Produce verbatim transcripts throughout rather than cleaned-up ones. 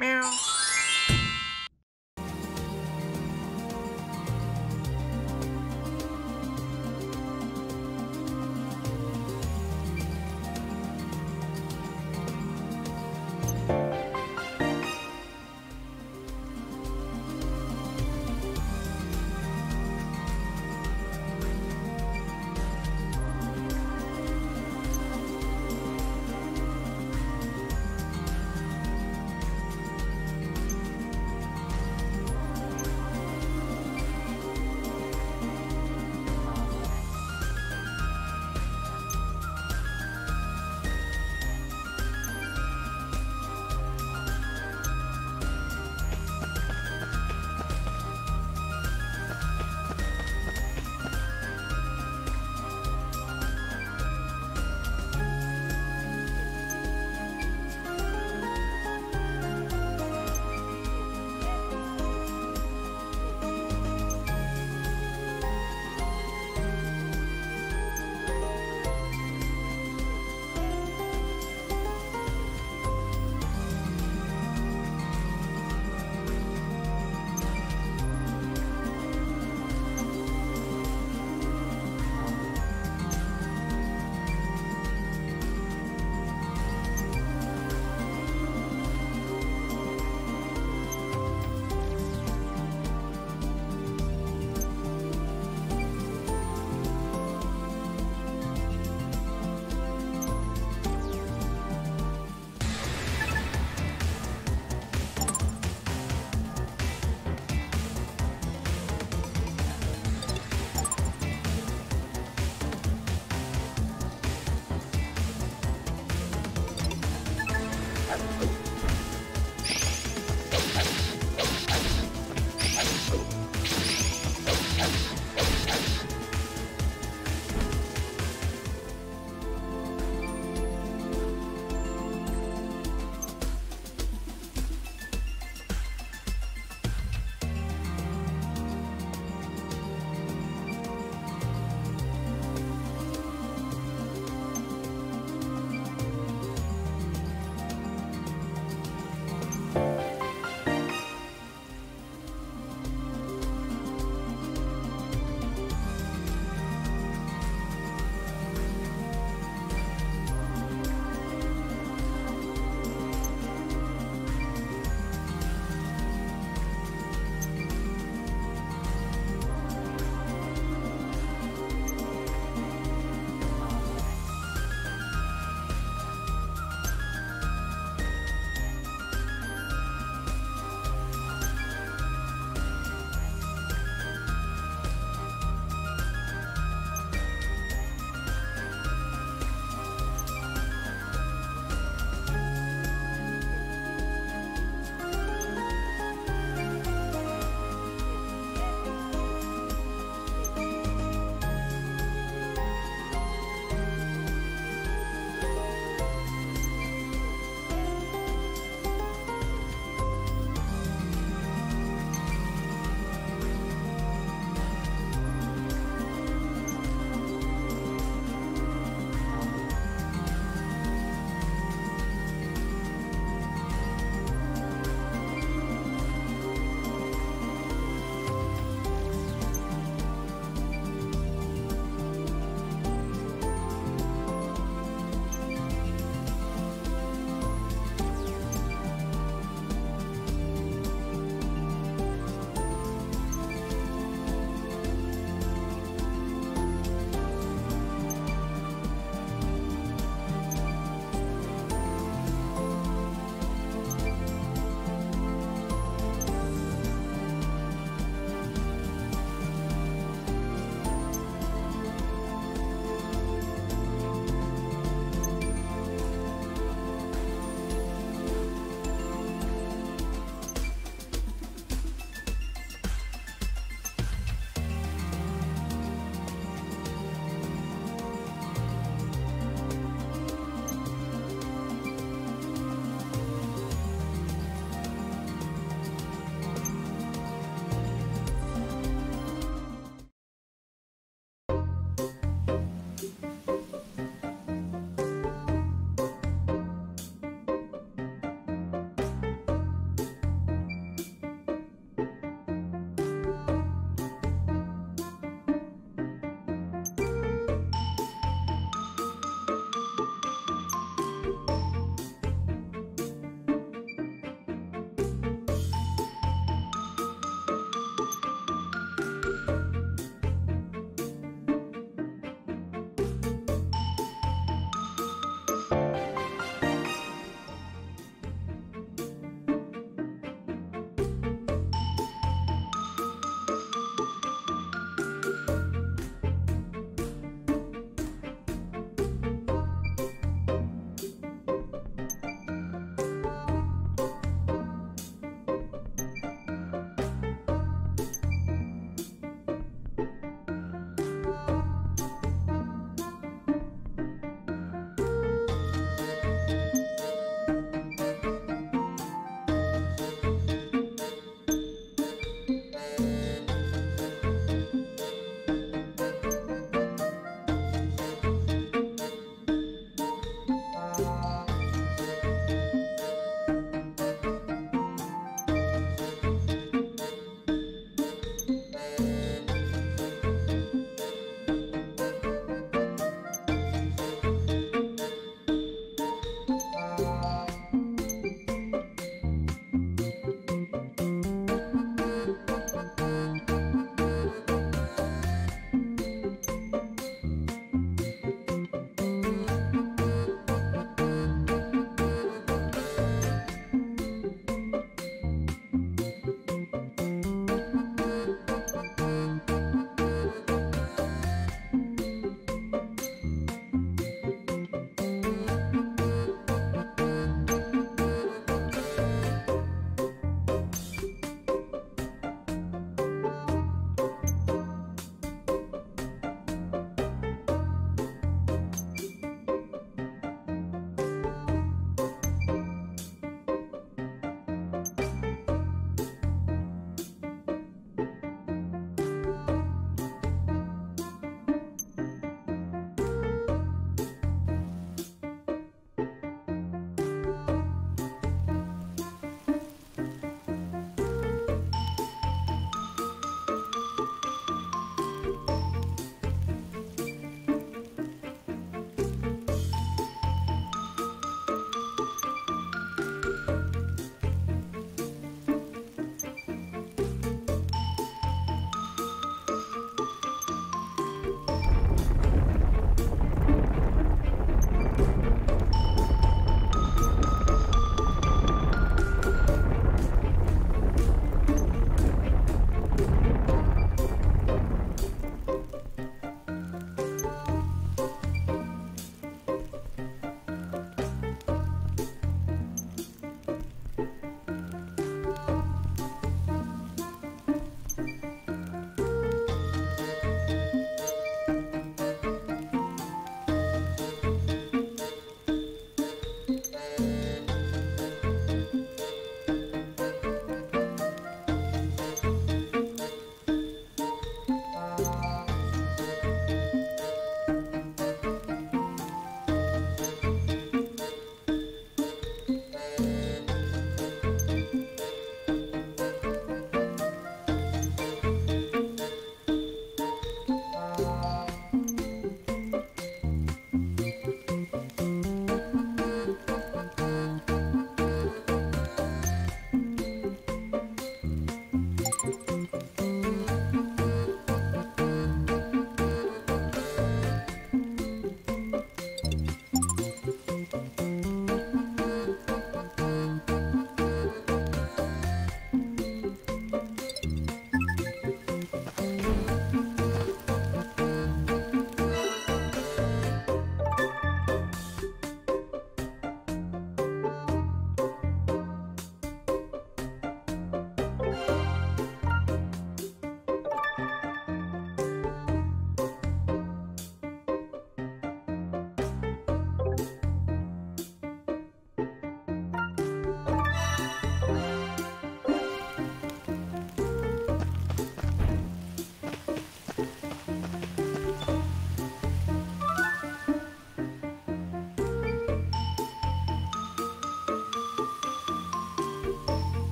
meow.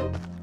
you.